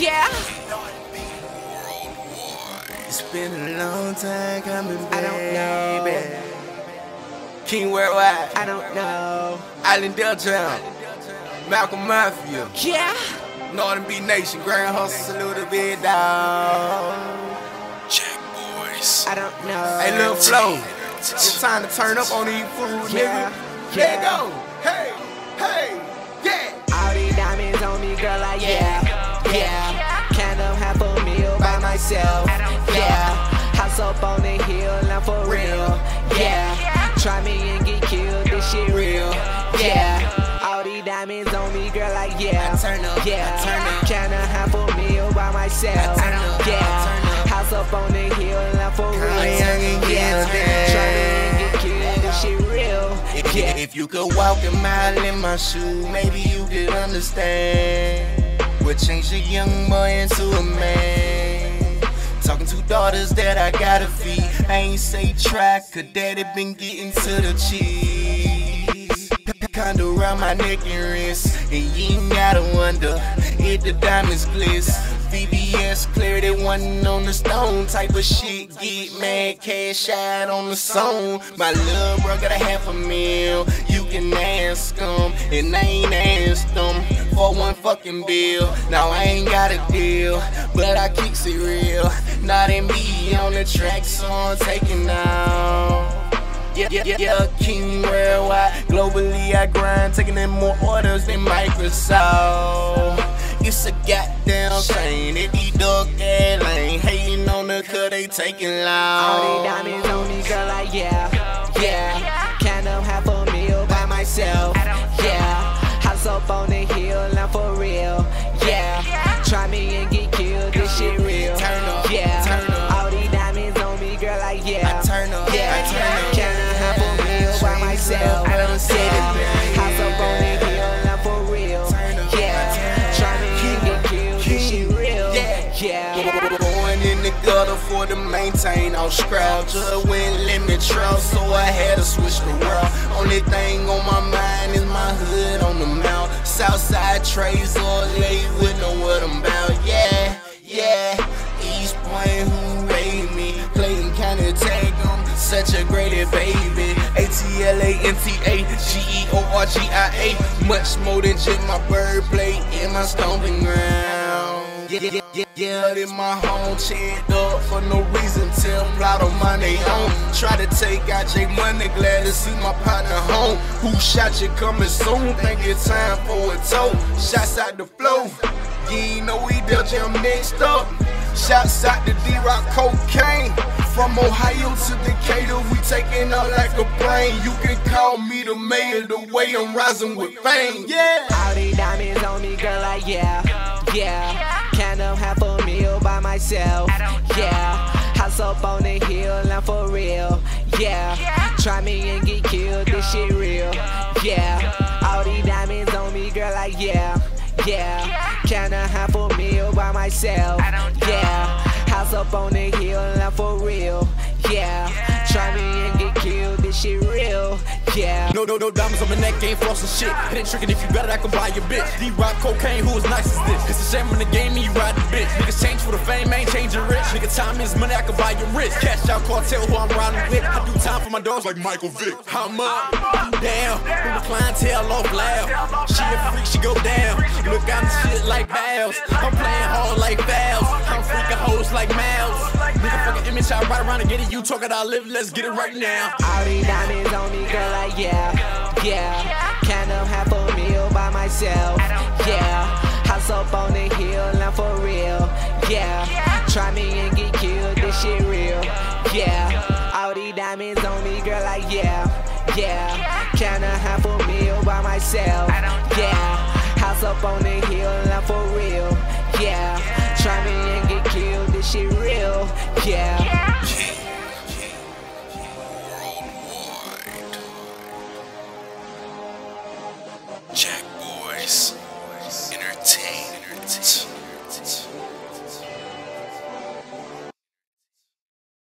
Yeah. It's been a long time coming, baby. I don't know. King Worldwide. I don't know. Islanddale Jam. Malcolm Mafia. Yeah. Northern B Nation. Grand Hustle. Salute a big dog. Jack Boys. I don't know. Hey, Lil Flo. It's time to turn up on these fools, yeah. Nigga. Let go. Hey, hey, yeah. All these diamonds on me, girl, like, yeah, yeah. Can't have a meal by myself. House up on the hill, I'm for real. Try me and get killed, this shit real. All these diamonds on me, girl, like, yeah. Can't have a meal by myself. House up on the hill, I'm for real. Try me and get killed, this shit real. If you could walk a mile in my shoe, maybe you could understand. We'll change a young boy into a man. Talking to daughters that I gotta feed. I ain't say try, cause daddy been getting to the cheese. Condo around my neck and wrist, and you ain't gotta wonder if the diamonds glitz. VBS clear, they wasn't on the stone type of shit. Get mad, cash out on the song. My little bro got a $500,000. You can ask them, and I ain't asked them for one fucking bill. Now I ain't got a deal, but I kicks it real. Not in me on the track, so I'm taking out. Yeah, King Worldwide. Globally I grind, taking in more orders than Microsoft. It's a goddamn shame that these dog ass ain't hating on her cause they taking loud. All these diamonds on me, girl, like, yeah. Can't have a meal by myself, yeah. House up on the hill, I'm for real, yeah. Try me and get killed, this shit real, yeah. All these diamonds on me, girl, like, yeah. Can't have a meal by myself, yeah. House up on the hill, I'm for real, yeah. Going in the gutter for the maintain on scrap. Just went limit trout, so I had to switch the world. Only thing on my mind is my hood on the mount. Southside trades all late, wouldn't know what I'm about. Yeah. East Point, who made me? Clayton County, tag on. Such a great baby. ATLANTA GEORGIA. Much more than just my birthplace and my stomping ground. Yeah, in my home, checked up for no reason, tell a lot of money on. Try to take out your money, glad to see my partner home. Who shot you coming soon, think it's time for a toe. Shots out the flow, you know we Islanddale Jam next up. Shots out the D-Rob Cocaine. From Ohio to Decatur, we taking out like a plane. You can call me the mayor, the way I'm rising with fame, yeah. All these diamonds on me, girl, like, yeah. Can't have a meal by myself, yeah. House up on the hill, I'm for real, yeah. Try me and get killed, this shit real, yeah. All these diamonds on me, girl, like, yeah. Can't have a meal by myself, yeah. House up on the hill, I'm for real, yeah. Try me and get killed, this shit real, yeah. No diamonds on my neck, ain't flossing shit. It ain't tricking, if you got it, I can buy your bitch. D-Rob Cocaine, who as nice as this? It's a shame in the game and you ride the bitch. Niggas change for the fame, ain't changing rich. Nigga, time is money, I can buy your wrist. Cash out cartel, who I'm riding with. I do time for my dogs like Michael Vick. I'm up, I'm down, with my clientele off loud. She a freak, she go down. Look, I'm shit like Valves. I'm playing hard like Valves. I'm freaking hoes like Mouse. Nigga, fucking image, I ride around and get it. You talk it, I live, let's get it right now. All these diamonds on me, girl, like, yeah. Can't have a meal by myself, yeah. House up on the hill, I'm for real, yeah. Try me and get killed, this shit real, yeah. All these diamonds on me, girl, like, yeah. Can't have a meal by myself, yeah. House up on the hill, I'm for real, yeah. Try me and get killed, this shit real, yeah.